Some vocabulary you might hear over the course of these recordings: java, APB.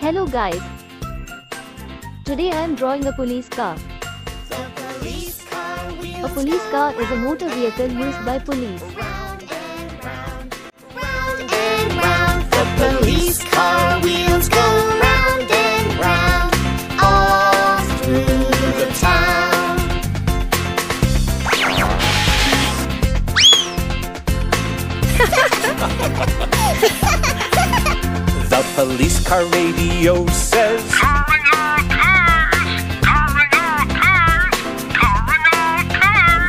Hello guys, today I am drawing a police car. A police car is a motor vehicle used by police. Round and round, the police car wheels go round and round, all through the town. The police car radio says,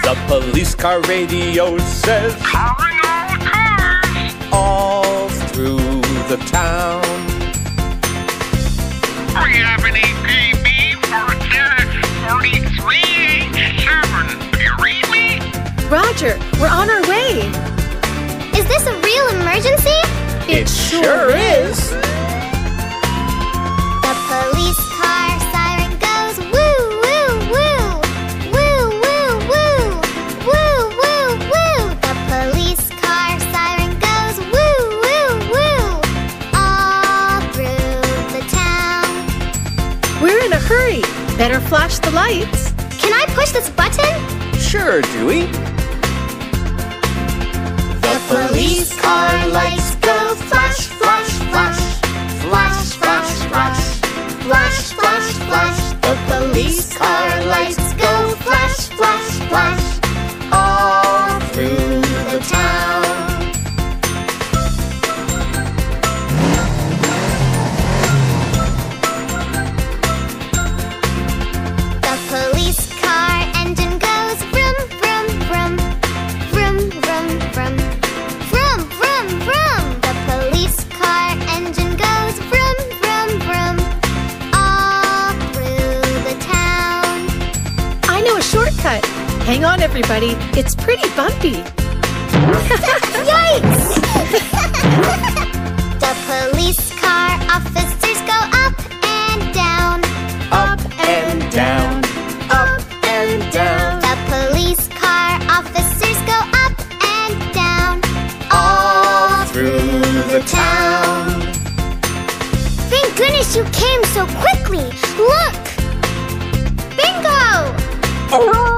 the police car radio says, "Carring all cars," all through the town. We have an APB for Dash 4387. Do you read me? Roger, we're on our way. Is this a real emergency? It sure is. The police car siren goes woo woo woo, woo woo woo, woo woo woo. The police car siren goes woo woo woo, all through the town. We're in a hurry. Better flash the lights. Can I push this button? Sure, Dewey. The police car lights go flash, flash, flash, flash, flash, flash, flash, flash, flash. The police car lights go flash, flash, flash, all through the town. The police car engine goes vroom, vroom, vroom, vroom, vroom, vroom, vroom, vroom, vroom. Shortcut. Hang on, everybody. It's pretty bumpy. Yikes! The police car officers go up and down, up and down, up and down. The police car officers go up and down, all through the town. Thank goodness you came so quickly. Look! Bingo! Oh!